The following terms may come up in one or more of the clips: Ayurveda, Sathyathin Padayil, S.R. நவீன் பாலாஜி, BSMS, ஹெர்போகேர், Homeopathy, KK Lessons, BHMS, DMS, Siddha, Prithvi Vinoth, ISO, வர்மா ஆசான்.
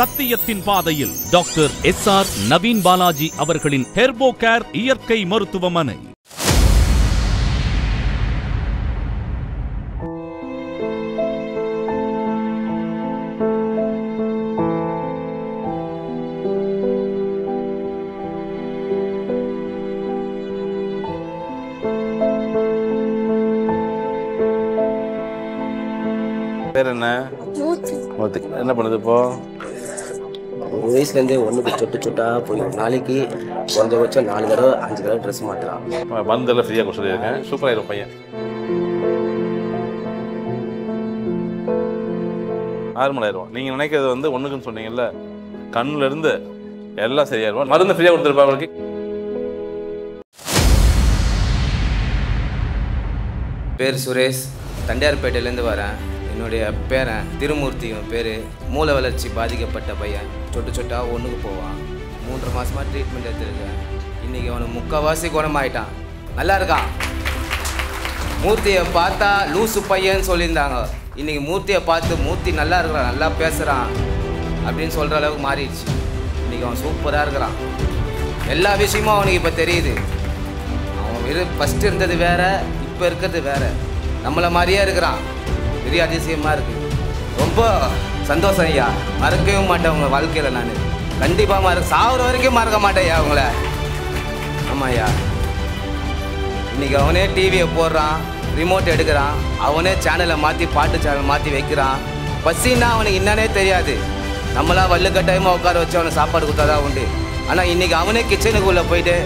சத்தியத்தின் பாதையில் doctor S.R. நவீன் பாலாஜி அவர்களின் ஹெர்போகேர் இயற்கை மருத்துவமனை. என்ன பண்ணுது இப்போ? வயசுலேருந்தே ஒன்றுக்கு சொட்டு சொட்டா போய் நாளைக்கு குறைஞ்சபட்சம் 4 தடவை 5 தடவை ட்ரெஸ் மாற்றலாம். பந்தெல்லாம் ஃப்ரீயாக கொடுத்துருக்கேன். சூப்பராக இருக்கும் பையன். 6 மணி ஆயிடுவோம். நீங்கள் நினைக்கிறது வந்து ஒன்றுக்குன்னு சொன்னீங்கல்ல, கண்ணிலேருந்து எல்லாம் சரியாயிடுவோம். மருந்து ஃப்ரீயாக கொடுத்துருப்பா அவங்களுக்கு. பேர் சுரேஷ், தண்டையார்பேட்டையிலேருந்து வரேன். என்னுடைய பேரன் திருமூர்த்தியும் பேர். மூளை வளர்ச்சி பாதிக்கப்பட்ட பையன். சொட்டு சொட்டா ஒன்றுக்கு போவான். 3 மாதமாக ட்ரீட்மெண்ட் எடுத்துருக்கேன். இன்றைக்கி அவனுக்கு 3/4 குணமாயிட்டான். நல்லா இருக்கான். மூர்த்தியை பார்த்தா லூசு பையன்னு சொல்லியிருந்தாங்க. இன்றைக்கி மூர்த்தியை பார்த்து மூர்த்தி நல்லா இருக்கிறான், நல்லா பேசுகிறான் அப்படின்னு சொல்கிற அளவுக்கு மாறிடுச்சு. இன்றைக்கி அவன் சூப்பராக இருக்கிறான். எல்லா விஷயமும் அவனுக்கு இப்போ தெரியுது. அவன் ஃபஸ்ட்டு இருந்தது வேறு, இப்போ இருக்கிறது வேறு. நம்மளை மாதிரியே இருக்கிறான். பெரிய அதிசயமாக இருக்குது. ரொம்ப சந்தோஷம் ஐயா. மறக்கவே மாட்டேன் உங்கள் வாழ்க்கையில். நான் கண்டிப்பாக சாகுற வரைக்கும் மறக்க மாட்டேன் ஐயா அவங்கள. ஆமாம் ஐயா. இன்றைக்கி அவனே டிவியை போடுறான், ரிமோட் எடுக்கிறான். அவனே சேனலை மாற்றி, பாட்டு சேனல் மாற்றி வைக்கிறான். பசின்னா அவனுக்கு என்னன்னே தெரியாது. நம்மளா வள்ளுக்கட்டாயமாக உட்கார வச்சு அவனை சாப்பாடு கொடுத்தாதான் உண்டு. ஆனால் இன்றைக்கி அவனே கிச்சனுக்குள்ளே போயிட்டு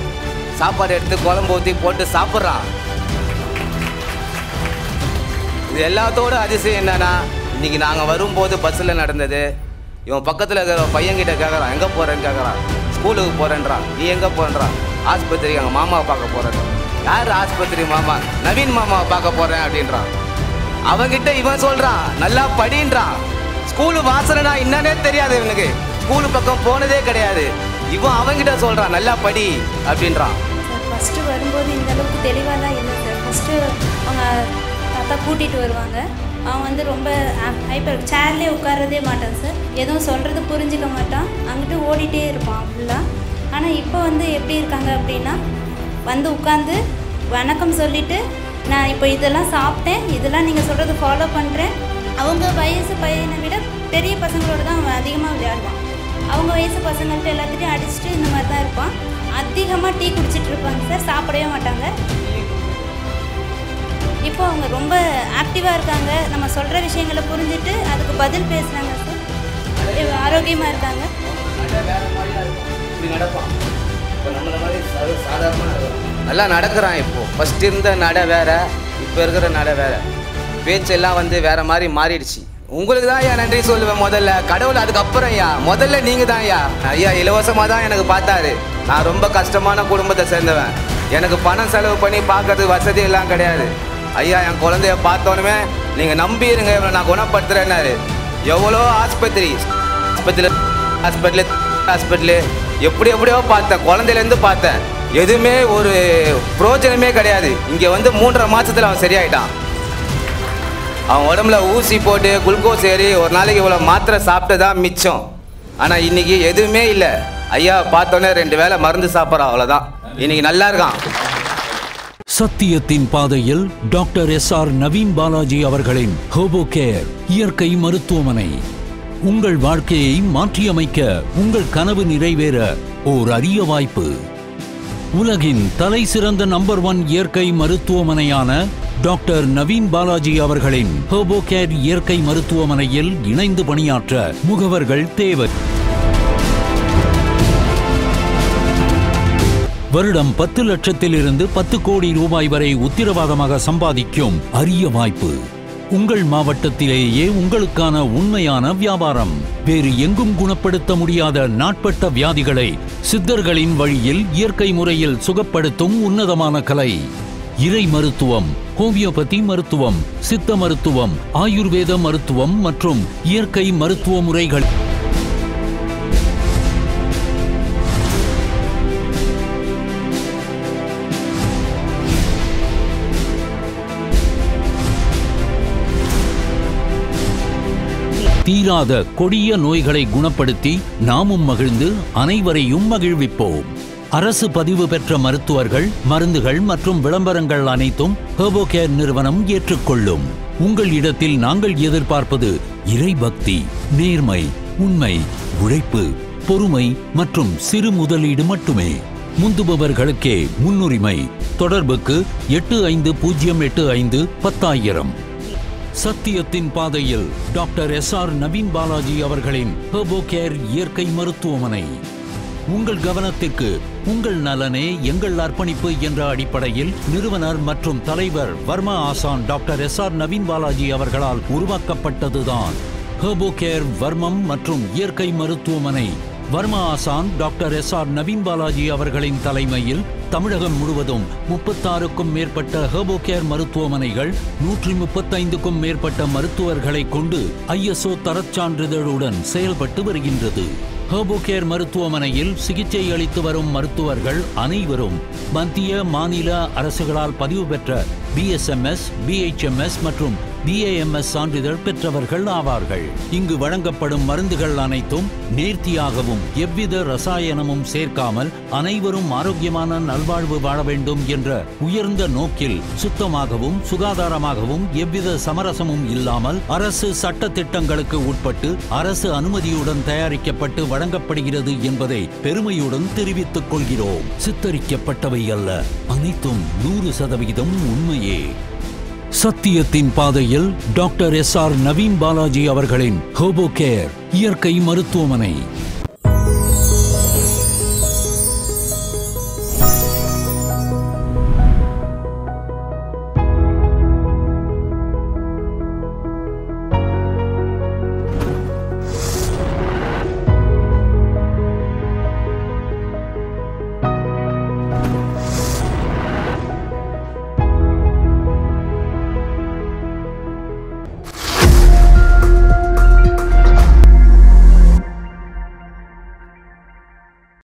சாப்பாடு எடுத்து குழம்பு ஊற்றி போட்டு சாப்பிட்றான். இது எல்லாத்தோட அதிசயம் என்னன்னா, இன்றைக்கி நாங்கள் வரும்போது பஸ்ஸில் நடந்தது. இவன் பக்கத்தில் இருக்கிற பையன்கிட்ட கேட்குறான், எங்கே போகிறேன்னு கேட்குறான். ஸ்கூலுக்கு போகிறேன்றான். நீ எங்கே போகிறேன்றான்? ஆஸ்பத்திரிக்கு எங்கள் மாமாவை பார்க்க போகிறேன். யார் ஆஸ்பத்திரி மாமா? நவீன் மாமாவை பார்க்க போகிறேன் அப்படின்றான். அவன்கிட்ட இவன் சொல்கிறான், நல்லா படின்றான். ஸ்கூலு வாசலைனா என்னன்னே தெரியாது இவனுக்கு. ஸ்கூலு பக்கம் போனதே கிடையாது. இவன் அவன்கிட்ட சொல்கிறான், நல்லா படி அப்படின்றான். ஃபஸ்ட்டு வரும்போது இந்த அளவுக்கு தெளிவாக தான் இருந்தது. ஃபஸ்ட்டு அவங்க பார்த்தா கூட்டிகிட்டு வருவாங்க. அவன் வந்து ரொம்ப ஹைப்பர். சேர்லேயே உட்காரதே மாட்டான் சார். எதுவும் சொல்கிறது புரிஞ்சிக்க மாட்டான். அங்கிட்டு ஓடிட்டே இருப்பான் ஃபுல்லாக. ஆனால் இப்போ வந்து எப்படி இருக்காங்க அப்படின்னா, வந்து உட்காந்து வணக்கம் சொல்லிவிட்டு, நான் இப்போ இதெல்லாம் சாப்பிட்டேன், இதெல்லாம் நீங்கள் சொல்கிறது ஃபாலோ பண்ணுறேன். அவங்க வயசு பையனை விட பெரிய பசங்களோடு தான் அவன் அதிகமாக விளையாடுவான். அவங்க வயசு பசங்கள்கிட்ட எல்லாத்துலேயும் அடிச்சுட்டு இந்த மாதிரி தான் இருப்பான். அதிகமாக டீ குடிச்சிட்டு இருப்பாங்க சார். சாப்பிடவே மாட்டாங்க. இப்போ அவங்க ரொம்ப ஆக்டிவாக இருக்காங்க. நம்ம சொல்கிற விஷயங்களை புரிஞ்சுட்டு அதுக்கு பதில் பேசுகிறாங்க சார். ஆரோக்கியமாக இருக்காங்க. நல்லா நடக்கிறான். இப்போது ஃபஸ்ட்டு இருந்த நடை வேறு, இப்போ இருக்கிற நடை வேறு. பேச்செல்லாம் வந்து வேறு மாதிரி மாறிடுச்சு. உங்களுக்கு தான் ஐயா நன்றி சொல்லுவேன் முதல்ல. கடவுள் அதுக்கப்புறம் ஐயா. முதல்ல நீங்கள் தான் ஐயா. ஐயா இலவசமாக தான் எனக்கு பார்த்தாரு. நான் ரொம்ப கஷ்டமான குடும்பத்தை சேர்ந்தவன். எனக்கு பணம் செலவு பண்ணி பார்க்கறதுக்கு வசதி எல்லாம் கிடையாது. ஐயா என் குழந்தைய பார்த்தோன்னுமே நீங்கள் நம்பி இருங்க, இவனை நான் குணப்படுத்துகிறேன்னாரு. எவ்வளோ ஆஸ்பத்திரி எப்படி எப்படியோ பார்த்தேன். குழந்தையிலேருந்து பார்த்தேன். எதுவுமே ஒரு பிரோஜனமே கிடையாது. இங்கே வந்து 3.5 மாதத்தில் அவன் சரியாயிட்டான். அவன் உடம்புல ஊசி போட்டு குளுக்கோஸ் ஏறி ஒரு நாளைக்கு இவ்வளோ மாத்திரை சாப்பிட்டதான் மிச்சம். ஆனால் இன்றைக்கி எதுவுமே இல்லை. ஐயா பார்த்தோன்னே 2 வேளை மருந்து சாப்பிட்றான். அவ்வளோதான். இன்னைக்கு நல்லா இருக்கான். சத்தியத்தின் பாதையில் டாக்டர் S.R. நவீன் பாலாஜி அவர்களின் ஹெர்போகேர் இயற்கை மருத்துவமனை. உங்கள் வாழ்க்கையை மாற்றியமைக்க, உங்கள் கனவு நிறைவேற ஓர் அரிய வாய்ப்பு. உலகின் தலை சிறந்த நம்பர் 1 இயற்கை மருத்துவமனையான டாக்டர் நவீன் பாலாஜி அவர்களின் ஹெர்போகேர் இயற்கை மருத்துவமனையில் இணைந்து பணியாற்ற முகவர்கள் தேவை. வருடம் 10 லட்சத்திலிருந்து 10 கோடி ரூபாய் வரை உத்திரவாதமாக சம்பாதிக்கும் அரிய வாய்ப்பு. உங்கள் மாவட்டத்திலேயே உங்களுக்கான உண்மையான வியாபாரம். வேறு எங்கும் குணப்படுத்த முடியாத நாட்பட்ட வியாதிகளை சித்தர்களின் வழியில் இயற்கை முறையில் சுகப்படுத்தும் உன்னதமான கலை. இறை மருத்துவம், ஹோமியோபதி மருத்துவம், சித்த மருத்துவம், ஆயுர்வேத மருத்துவம் மற்றும் இயற்கை மருத்துவ முறைகள். தீராத கொடிய நோய்களை குணப்படுத்தி நாமும் மகிழ்ந்து அனைவரையும் மகிழ்விப்போம். அரசு பதிவு பெற்ற மருத்துவர்கள், மருந்துகள் மற்றும் விளம்பரங்கள் அனைத்தும் ஹெர்போகேர் நிறுவனம் ஏற்றுக்கொள்ளும். உங்கள் இடத்தில் நாங்கள் எதிர்பார்ப்பது இறைபக்தி, நேர்மை, உண்மை, உழைப்பு, பொறுமை மற்றும் சிறு முதலீடு மட்டுமே. முந்துபவர்களுக்கே முன்னுரிமை. தொடர்புக்கு 8508510000. சத்தியத்தின் பாதையில் டாக்டர் S.R. நவீன் பாலாஜி அவர்களின் ஹெர்போகேர் இயற்கை மருத்துவமனை உங்கள் கவனத்திற்கு. உங்கள் நலனே எங்கள் அர்ப்பணிப்பு என்ற அடிப்படையில் நிறுவனர் மற்றும் தலைவர் வர்மா ஆசான் டாக்டர் S.R. நவீன் பாலாஜி அவர்களால் உருவாக்கப்பட்டதுதான் ஹெர்போகேர் வர்மம் மற்றும் இயற்கை மருத்துவமனை. வர்மா ஆசான் டாக்டர் S.R. நவீன் பாலாஜி அவர்களின் தலைமையில் தமிழகம் முழுவதும் 36க்கும் மேற்பட்ட ஹெர்போகேர் மருத்துவமனைகள் 135க்கும் மேற்பட்ட மருத்துவர்களை கொண்டு ISO தரச்சான்றிதழுடன் செயல்பட்டு வருகின்றது. ஹெர்போகேர் மருத்துவமனையில் சிகிச்சை அளித்து வரும் மருத்துவர்கள் அனைவரும் மத்திய மாநில அரசுகளால் பதிவு பெற்ற BSMS, BHMS மற்றும் DMS சான்றிதழ் பெற்றவர்கள் ஆவார்கள். இங்கு வழங்கப்படும் மருந்துகள் அனைத்தும் நேர்த்தியாகவும் எவ்வித ரசாயனமும் சேர்க்காமல் அனைவரும் ஆரோக்கியமான நல்வாழ்வு வாழ வேண்டும் என்ற உயர்ந்த நோக்கில் சுத்தமாகவும் சுகாதாரமாகவும் எவ்வித சமரசமும் இல்லாமல் அரசு சட்ட திட்டங்களுக்கு உட்பட்டு அரசு அனுமதியுடன் தயாரிக்கப்பட்டு வழங்கப்படுகிறது என்பதை பெருமையுடன் தெரிவித்துக் கொள்கிறோம். சித்தரிக்கப்பட்டவை அல்ல, அனைத்தும் 100% உண்மையே. சத்தியத்தின் பாதையில் டாக்டர் S.R. நவீன் பாலாஜி அவர்களின் ஹெர்போகேர் இயற்கை மருத்துவமனை.